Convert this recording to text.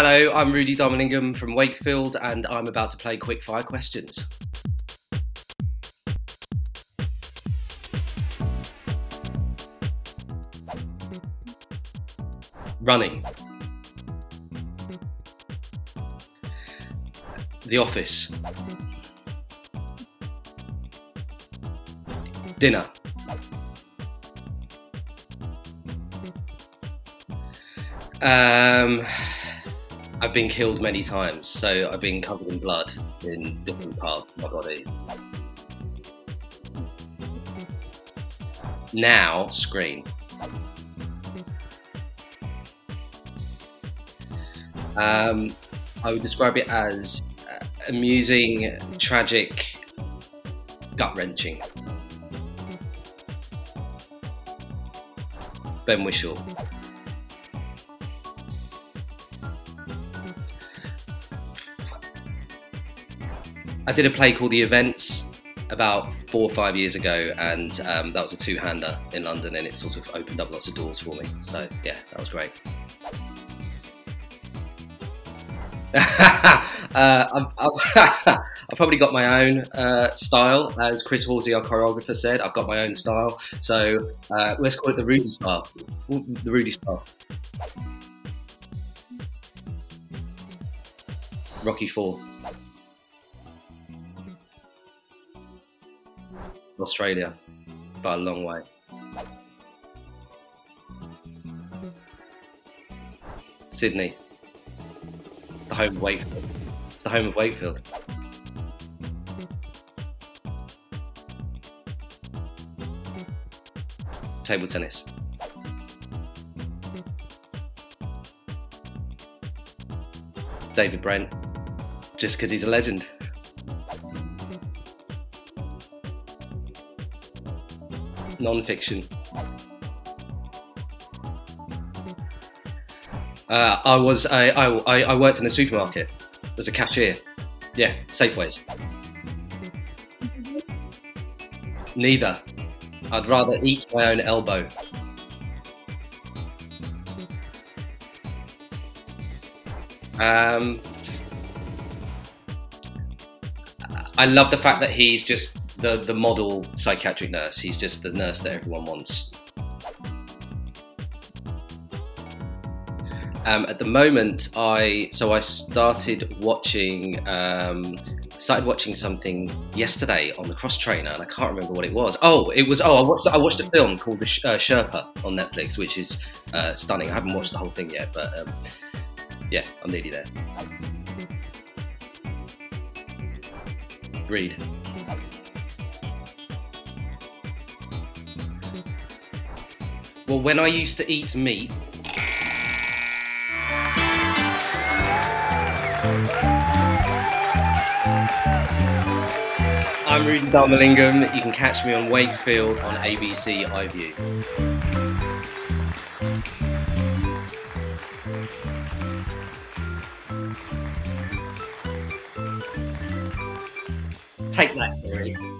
Hello, I'm Rudi Dharmalingam from Wakefield and I'm about to play Quickfire Questions. Running. The office. Dinner. I've been killed many times, so I've been covered in blood in different parts of my body. Now, screen. I would describe it as amusing, tragic, gut-wrenching. Ben Whishaw. I did a play called The Events about 4 or 5 years ago, and that was a two-hander in London, and it sort of opened up lots of doors for me. So yeah, that was great. I've probably got my own style, as Chris Halsey, our choreographer, said. I've got my own style, so let's call it the Rudi style. The Rudi style. Rocky IV. Australia, by a long way. Sydney. It's the home of Wakefield. It's the home of Wakefield. Table tennis. David Brent, just because he's a legend. Non-fiction. I worked in a supermarket as a cashier. Yeah, Safeways. Neither. I'd rather eat my own elbow. I love the fact that he's just the model psychiatric nurse. He's just the nurse that everyone wants. At the moment, I started watching something yesterday on the cross trainer, and I can't remember what it was. I watched a film called Sherpa on Netflix, which is stunning. I haven't watched the whole thing yet, but yeah, I'm nearly there. Read. Well, when I used to eat meat, I'm Rudi Dharmalingam. You can catch me on Wakefield on ABC iView. Take that, Terry.